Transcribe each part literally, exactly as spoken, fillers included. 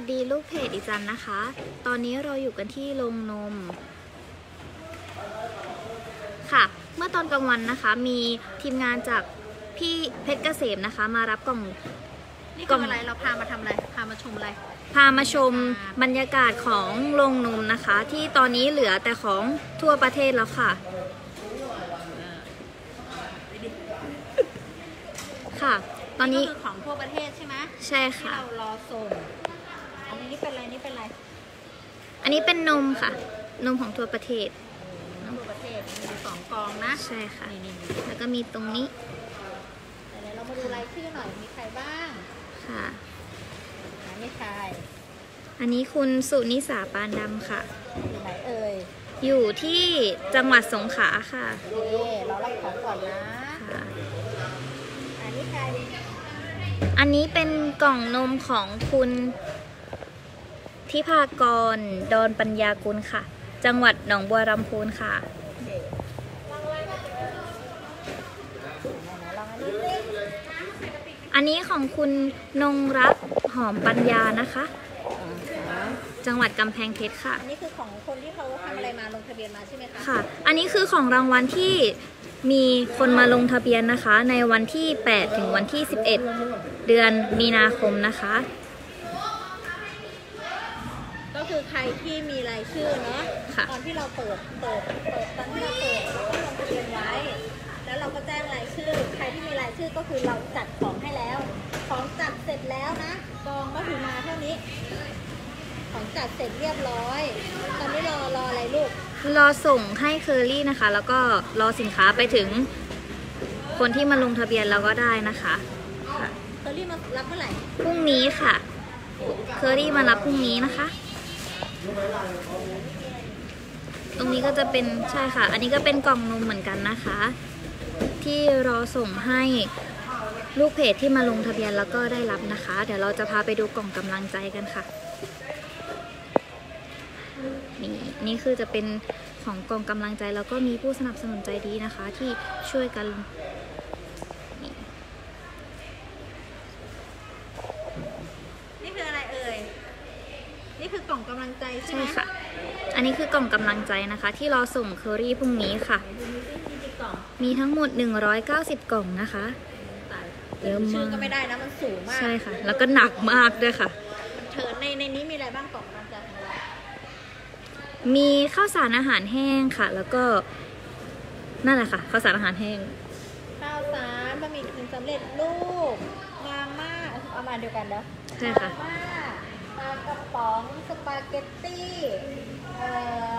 วัสดีลูกเพจอีจันนะคะตอนนี้เราอยู่กันที่โรงนมค่ะเมื่อตอนกลางวันนะคะมีทีมงานจากพี่เพชรเกษมนะคะมารับกล่องนี่กล่องอะไรเราพามาทำอะไรพามาชมอะไรพามาชมบรรยากาศของโรงนมนะคะที่ตอนนี้เหลือแต่ของทั่วประเทศแล้วค่ะค่ะตอนนี้ของทั่วประเทศใช่ไหมใช่ค่ะที่เรารอส่งอันนี้เป็นอะไรนี่เป็นอะไรอันนี้เป็นนมค่ะนมของทั่วประเทศมีสองกองนะใช่ค่ะแล้วก็มีตรงนี้เดี๋ยวเรามาดูรายชื่อหน่อยมีใครบ้างค่ะนี่ใครอันนี้คุณสุนิสาปานดำค่ะอยู่ไหนเอ่ยอยู่ที่จังหวัดสงขลาค่ะนี่เรารับของก่อนนะอันนี้ใครอันนี้เป็นกล่องนมของคุณทิพากรดอนปัญญากุลค่ะจังหวัดหนองบัวลำพูนค่ะอันนี้ของคุณนงรัตน์หอมปัญญานะคะจังหวัดกำแพงเพชรค่ะอันนี้คือของคนที่เขาทำอะไรมาลงทะเบียนมาใช่ไหมคะค่ะอันนี้คือของรางวัลที่มีคนมาลงทะเบียนนะคะในวันที่แปดถึงวันที่สิบเอ็ดเดือนมีนาคมนะคะก็คือใครที่มีรายชื่อเนาะตอนที่เราเปิดเปิดเปิดตอนที่เราเปิดเราก็ลงทะเบียนไว้แล้วเราก็แจ้งรายชื่อใครที่มีรายชื่อก็คือเราจัดของให้แล้วของจัดเสร็จแล้วนะกองก็ถึงมาเท่านี้ของจัดเสร็จเรียบร้อยตอนนี้รอรออะไรลูกรอส่งให้เคอรี่นะคะแล้วก็รอสินค้าไปถึงคนที่มาลงทะเบียนเราก็ได้นะคะเคอรี่มารับเมื่อไหร่พรุ่งนี้ค่ะเคอรี่มารับพรุ่งนี้นะคะตรงนี้ก็จะเป็นใช่ค่ะอันนี้ก็เป็นกล่องนมเหมือนกันนะคะที่รอส่งให้ลูกเพจที่มาลงทะเบียนแล้วก็ได้รับนะคะเดี๋ยวเราจะพาไปดูกล่องกำลังใจกันค่ะนี่นี่คือจะเป็นของกล่องกำลังใจแล้วก็มีผู้สนับสนุนใจดีนะคะที่ช่วยกันนี่นี่คืออะไรเอ่ยนี่คือกล่องกำลังใจใช่ไหมค่ะอันนี้คือกล่องกำลังใจนะคะที่รอส่งเคอรี่พรุ่งนี้ค่ะมีทั้งหมดหนึ่งร้อยเก้าสิบกล่องนะคะเยอะมากชื่อก็ไม่ได้นะมันสูงมากใช่ค่ะแล้วก็หนักมากด้วยค่ะเธอในในนี้มีอะไรบ้างกล่องกำลังใจของเรามีข้าวสารอาหารแห้งค่ะแล้วก็นั่นแหละค่ะข้าวสารอาหารแห้งข้าวสารบะหมี่กึ่งสำเร็จรูปมาม่าเอามาเดียวกันแล้วใช่ค่ะมาม่าปลากระป๋องสปาเกตตี้เอ่อ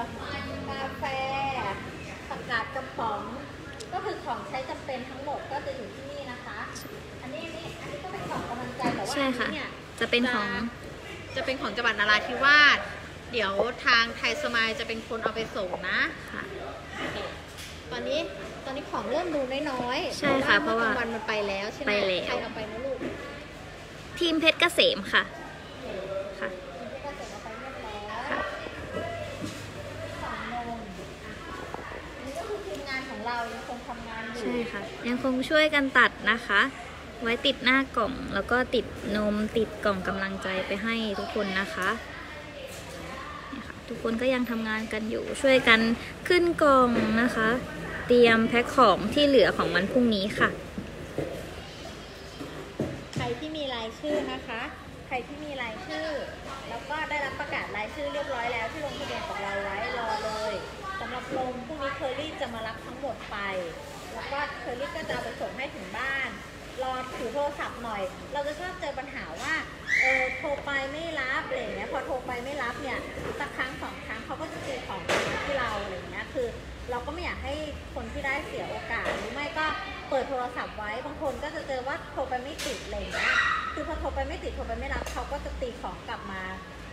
กาแฟผักกาดกระป๋องก็คือของใช้จำเป็นทั้งหมดก็จะอยู่ที่นี่นะคะอันนี้นี่อันนี้ก็เป็นของกำลังใจแต่ว่าเนี่ยจะเป็นของจะเป็นของจังหวัดนราธิวาสเดี๋ยวทางไทยสมายจะเป็นคนเอาไปส่งนะค่ะตอนนี้ตอนนี้ของเริ่มดูน้อยๆใช่ค่ะเพราะว่าวันมันไปแล้วใช่ไหมใครเอาไปนะลูกทีมเพชรเกษมค่ะค่ะเรายังคงทำงานอยู่ใช่ค่ะยังคงช่วยกันตัดนะคะไว้ติดหน้ากล่องแล้วก็ติดนมติดกล่องกำลังใจไปให้ทุกคนนะคะนี่ค่ะทุกคนก็ยังทำงานกันอยู่ช่วยกันขึ้นกล่องนะคะเตรียมแพ็คของที่เหลือของวันพรุ่งนี้ค่ะใครที่มีรายชื่อนะคะใครที่มีรายชื่อแล้วก็ได้รับประกาศรายชื่อเรียบร้อยแล้วที่ลงทะเบียนกับเราไว้รอเลยสำหรับลงพรุ่งนี้เคอรี่จะมารับทั้งหมดไปแล้วก็เคอรี่ก็จะไปส่งให้ถึงบ้านรอถือโทรศัพท์หน่อยเราจะชอบเจอปัญหาว่าเออโทรไปไม่รับอะไรเงี้ยพอโทรไปไม่รับเนี่ยสักครั้งสองครั้งเขาก็จะตีของที่เราอะไรเงี้ยคือเราก็ไม่อยากให้คนที่ได้เสียโอกาสหรือไม่ก็เปิดโทรศัพท์ไว้บางคนก็จะเจอว่าโทรไปไม่ติดอะไรเงี้ยคือพอโทรไปไม่ติดโทรไปไม่รับเขาก็จะตีของกลับมา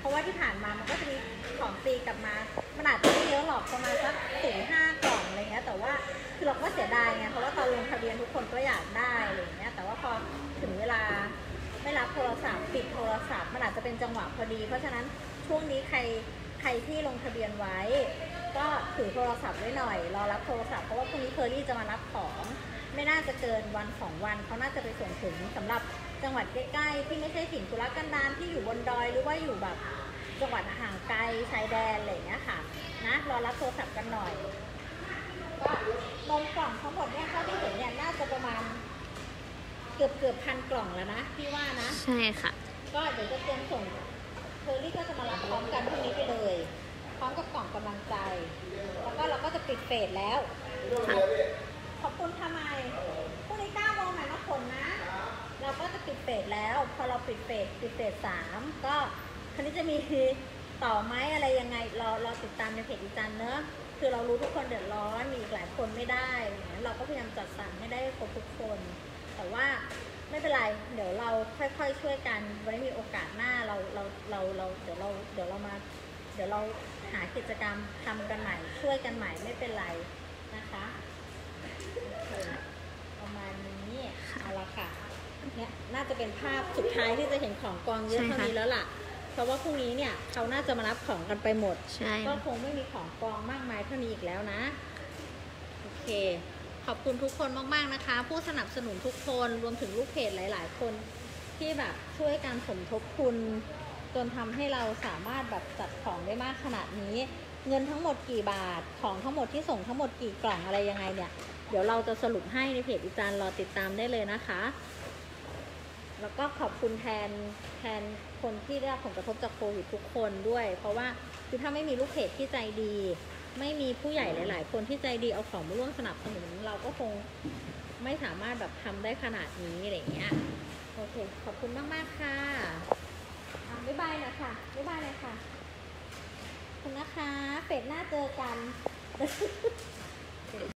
เพราะว่าที่ผ่านมามันก็จะมีของตีกลับมามันอาจจะไม่เยอะหรอกประมาณสักสี่ห้ากล่องอะไรเงี้ยแต่ว่าคือเราก็เสียดายไงเพราะว่าตอนลงทะเบียนทุกคนก็อยากได้อะไรเงี้ยแต่ว่าพอถึงเวลาไม่รับโทรศัพท์ปิดโทรศัพท์มันอาจจะเป็นจังหวะพอดีเพราะฉะนั้นช่วงนี้ใครใครที่ลงทะเบียนไว้ก็ถือโทรศัพท์ไว้หน่อยรอรับโทรศัพท์เพราะว่าพรุ่งนี้เคอรี่จะมารับของไม่น่าจะเกินวันสองวันเขาน่าจะไปส่งถึงสำหรับ จังหวัดใกล้ๆที่ไม่ใช่ถิ่นธุรกันดารที่อยู่บนดอยหรือว่าอยู่แบบจังหวัดห่างไกลชายแดนอะไรเงี้ยค่ะนะรอรับโทรศัพท์กันหน่อยก็ลงกล่องทั้งหมดเนี่ยเท่าที่เห็นเนี่ยน่าจะประมาณเกือบเกือบพันกล่องแล้วนะพี่ว่านะใช่ค่ะก็เดี๋ยวจะเตรียมส่งเทอรี่ก็จะมารับพร้อมกันพรุ่งนี้ไปเลยพร้อมกับกล่องกำลังใจแล้วก็เราก็จะปิดเฟสแล้วขอบคุณทำไมพรุ่งนี้เก้าโมงหน่อยนะคนนะเราก็จะปิดเฟสแล้วพอเราปิดเฟสปิดเฟสสามก็คราวนี้จะมีต่อไหมอะไรยังไงเราเราติดตามในเพจอีจันเนอะคือเรารู้ทุกคนเดือดร้อนมีอีกหลายคนไม่ได้เราก็พยายามจัดสรรให้ได้ครบทุกคนแต่ว่าไม่เป็นไรเดี๋ยวเราค่อยๆช่วยกันไว้มีโอกาสหน้าเราเราเราเราเดี๋ยวเราเดี๋ยวเรามาเดี๋ยวเราหากิจกรรมทำกันใหม่ช่วยกันใหม่ไม่เป็นไรนะคะประมาณนี้เอาละค่ะเนี่ยน่าจะเป็นภาพสุดท้ายที่จะเห็นของกองเยอะเท่านี้แล้วล่ะเพราะว่าพรุ่งนี้เนี่ยเขาน่าจะมารับของกันไปหมดก็คงไม่มีของกองมากมายเท่านี้อีกแล้วนะโอเคขอบคุณทุกคนมากๆนะคะผู้สนับสนุนทุกคนรวมถึงลูกเพจหลายๆคนที่แบบช่วยกันสมทบทุนจนทำให้เราสามารถแบบจัดของได้มากขนาดนี้เงินทั้งหมดกี่บาทของทั้งหมดที่ส่งทั้งหมดกี่กล่องอะไรยังไงเนี่ยเดี๋ยวเราจะสรุปให้ในเพจอีจันรอติดตามได้เลยนะคะแล้วก็ขอบคุณแทนแทนคนที่ได้รับผลกระทบจากโควิดทุกคนด้วยเพราะว่าคือถ้าไม่มีลูกเพจที่ใจดีไม่มีผู้ใหญ่หลายๆคนที่ใจดีเอาของมาร่วมสนับสนุนเราก็คงไม่สามารถแบบทำได้ขนาดนี้อะไรเงี้ยโอเคขอบคุณมากมากค่ะบ๊ายบายนะคะบ๊ายบายเลยค่ะขอบคุณนะคะเป็ดหน้าเจอกัน